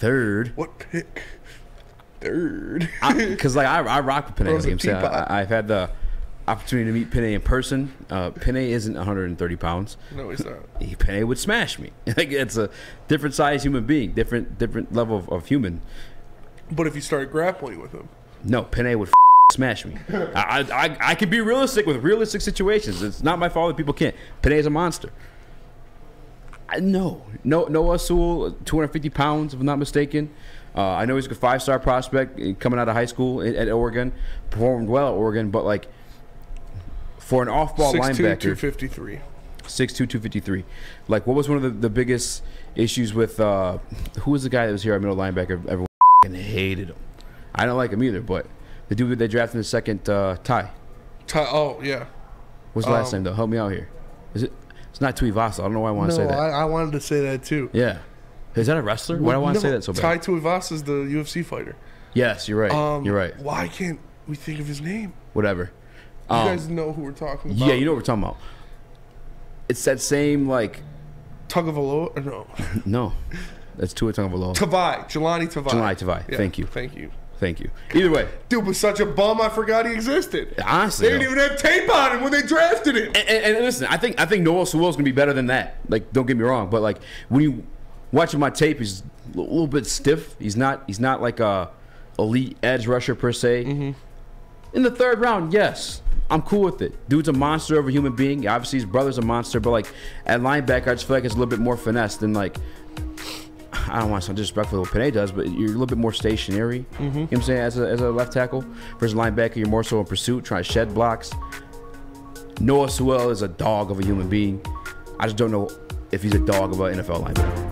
third. What pick? Third. Because like I rock with Penei. Like so I've had the opportunity to meet Penei in person. Penei isn't 130 pounds. No, he's not. Penei would smash me. Like it's a different size human being, different level of human. But if you start grappling with him, no, Penei would smash me. I can be realistic with realistic situations. It's not my fault that people can't. Penei's a monster. No, Noah Sewell, 250 pounds, if I'm not mistaken. I know he's a 5-star prospect coming out of high school at Oregon. Performed well at Oregon, but like for an off-ball linebacker, 253. 6'2", 253. Like, what was one of the biggest issues with who was the guy that was here at middle linebacker? Everyone hated him. I don't like him either, but the dude that they drafted in the second, Tai. Oh yeah. What's the last name though? Help me out here. Is it? It's not Tuivasa. I don't know why I want to say that. I wanted to say that too. Yeah. Is that a wrestler? Why do I want to say that so bad? Tai Tuivasa is the UFC fighter. Yes, you're right. You're right. Why can't we think of his name? Whatever. You guys know who we're talking about. Yeah, you know what we're talking about. It's that same like Tagovailoa or no? No, that's Tua Tuivasa-Tavai. Jelani Tavai. Yeah. Thank you. Either way, dude was such a bum. I forgot he existed. Honestly, they didn't even have tape on him when they drafted him. And listen, I think Noah Sewell's gonna be better than that. Like, don't get me wrong, but like when you watch him on tape, he's a little bit stiff. He's not like a elite edge rusher per se. Mm-hmm. In the third round, yes, I'm cool with it. Dude's a monster of a human being. Obviously, his brother's a monster, but like at linebacker, I just feel like it's a little bit more finesse than like. I don't want to sound disrespectful to what Penei does, but you're a little bit more stationary. Mm-hmm. You know what I'm saying? As a left tackle versus linebacker, you're more so in pursuit, trying to shed blocks. Noah Sewell is a dog of a human being. I just don't know if he's a dog of an NFL linebacker.